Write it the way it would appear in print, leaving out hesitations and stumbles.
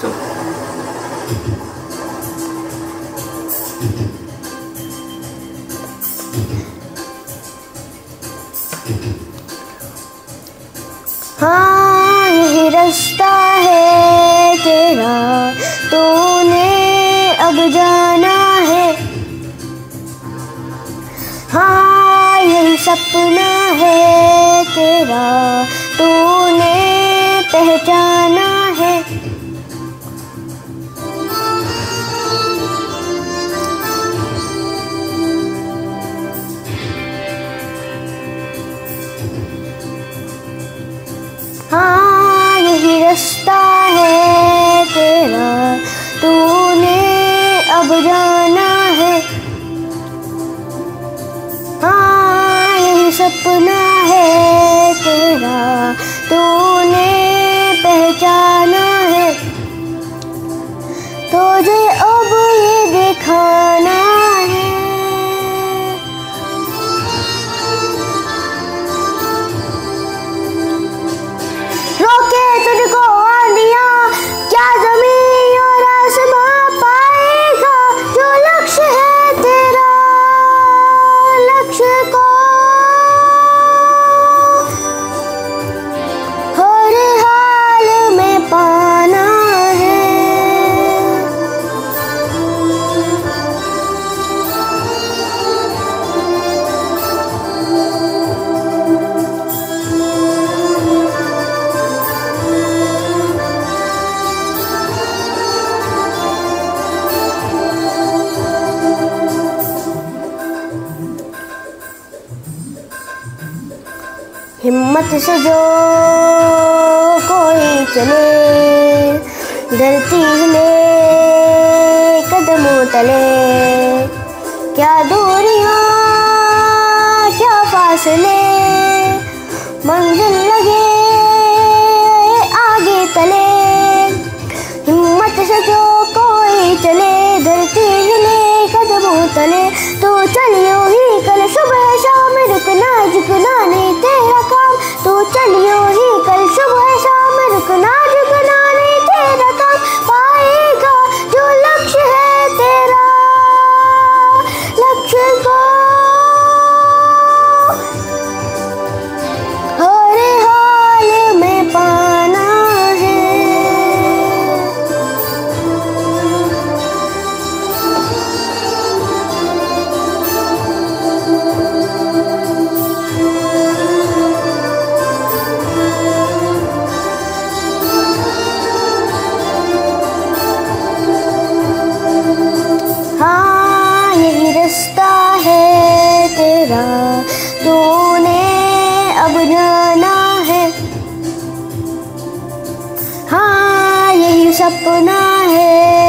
चलो। हाँ यही रास्ता है तेरा, तूने अब जाना है। हाँ यही सपना है तेरा, तूने पहचाना है। हाँ यही रास्ता है तेरा, तूने अब जाना है। हाँ यही सपना है तेरा, तूने पहचाना है। तुझे अब ये दिखाना है, रोके तुझको आंधियाँ क्या जमीन और आसमां पाएगा। जो लक्ष्य है तेरा, लक्ष्य को हिम्मत से जो कोई चले, डरती ले कदमों तले। क्या दूरियां क्या फासले, मंजिल लगे आगे तले। हिम्मत से जो कोई चले, डरती ले कदमों तले। तो चलियो ही कल सुबह शाम, रुकना झुकना नहीं तेरा काम। तो चलियो ही कल सुबह शाम, रुकना झुकना नहीं तेरा काम। पाएगा जो लक्ष्य है तेरा, लक्ष्य को हर हाल में पाना है। तूने अब जाना है। हाँ यही सपना है।